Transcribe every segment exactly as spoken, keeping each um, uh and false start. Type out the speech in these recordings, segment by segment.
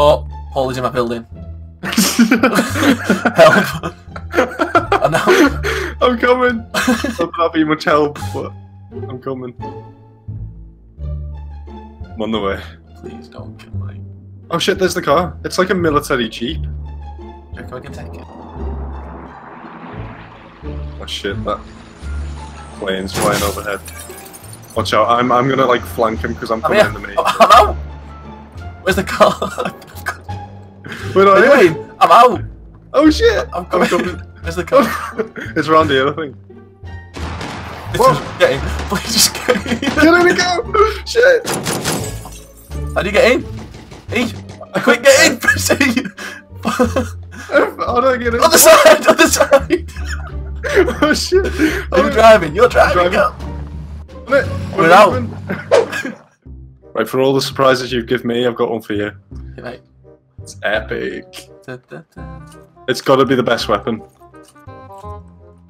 Oh, Paul is in my building. Help. I'm, I'm coming. I'm not being much help, but I'm coming. I'm on the way. Please don't kill me. Oh shit, there's the car. It's like a military jeep. Jericho, I can take it. Oh shit, that plane's flying overhead. Watch out, I'm, I'm gonna like flank him because I'm, I'm coming in the main. I'm out! Where's the car? Where do I mean? I'm out! Oh shit! I'm coming. I'm coming. Where's the car? It's around here, I think. This Whoa. Is getting. Please just get in. Here we go! Shit! How do you get in? E! Quick, get in! Press E! How do I get in? Other side! Other side! Oh shit! Are you driving? You're driving! driving. We're, We're out! Right, for all the surprises you give me, I've got one for you. Yeah, mate. It's epic. Da, da, da. It's gotta be the best weapon.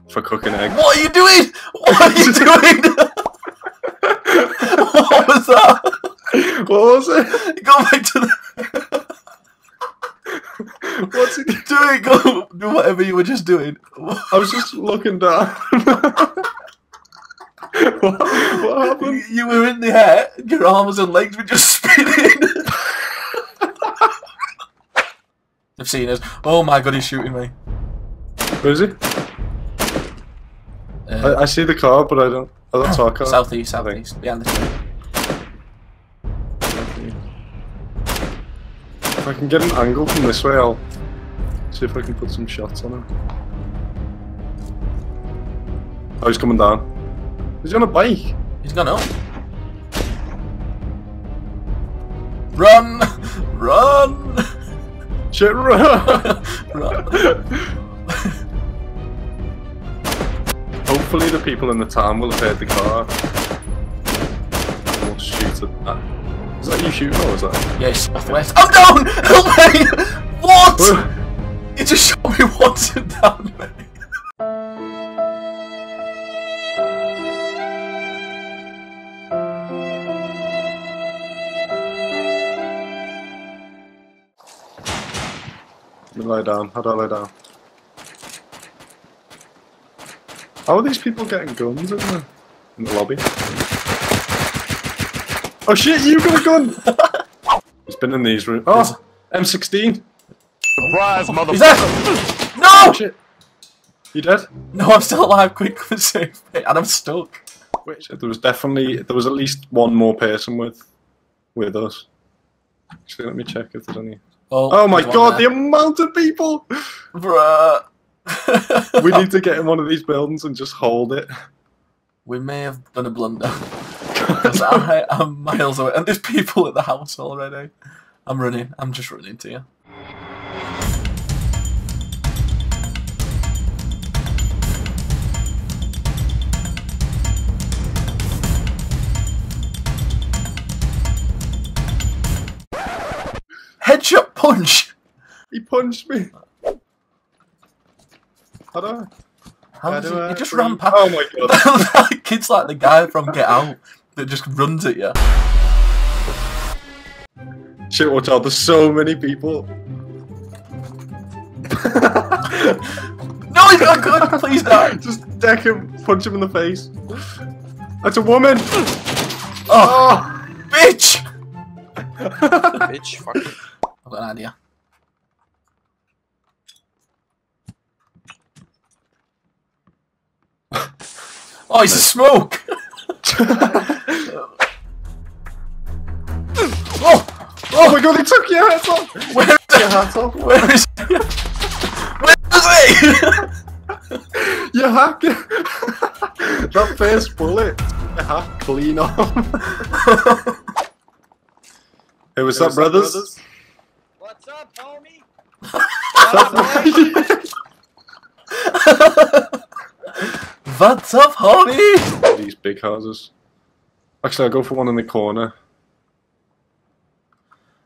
For cooking eggs. What are you doing? What are you doing? What was that? What was it? Go back to the... What's it doing? Go do whatever you were just doing. I was just looking down. What? What happened? You were in the air, your arms and legs were just spinning. I've seen us. Oh my god, he's shooting me. Where is he? Uh, I, I see the car, but I don't. Oh, that's our car. Southeast, southeast. Behind the tree. If I can get an angle from this way, I'll see if I can put some shots on him. Oh, he's coming down. He's on a bike. He's gone up. Run! Run! Shit, run! Run. Hopefully the people in the town will have heard the car. We'll shoot at that. Is that you shooting or is that? Yeah, it's northwest. I'm down! Help me! What? Whoa. You just shot me once and down me. Lie down. How do I lie down? How are these people getting guns in the, in the lobby? Oh shit, you got a gun! He's been in these rooms. Oh! M sixteen! Surprise, motherfucker! He's dead! No! Oh, shit. You dead? No, I'm still alive. Quick, come and save me. And I'm stuck. Wait, so there was definitely, there was at least one more person with, with us. Actually, let me check if there's any. Oh, oh my god, there. The amount of people! Bruh. We need to get in one of these buildings and just hold it. We may have done a blunder. Because I, I'm miles away. And there's people at the house already. I'm running. I'm just running to you. Headshot punch! He punched me. How do I? How, How do he, I? He just breathe? Ran past. Oh my god. That kid's like the guy from Get Out that just runs at you. Shit, watch out, there's so many people. No, he's not good! Please don't! Just deck him, punch him in the face. That's a woman! Oh! Oh. Bitch! Bitch, fuck it. I've got an idea. Oh, he's a smoke! Oh! Oh my god, he took your hat off! Where is your hat off? Where is he? Where is he? Your hack! That first bullet, your hack clean off. Hey, what's hey, up, what's brothers? brothers? What's up, homie? What's up, homie? These big houses. Actually, I'll go for one in the corner.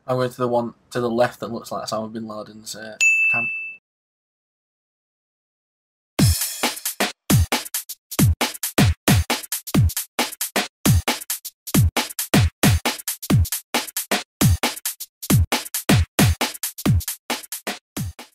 I went to the one to the left that looks like Osama bin Laden's uh, camp.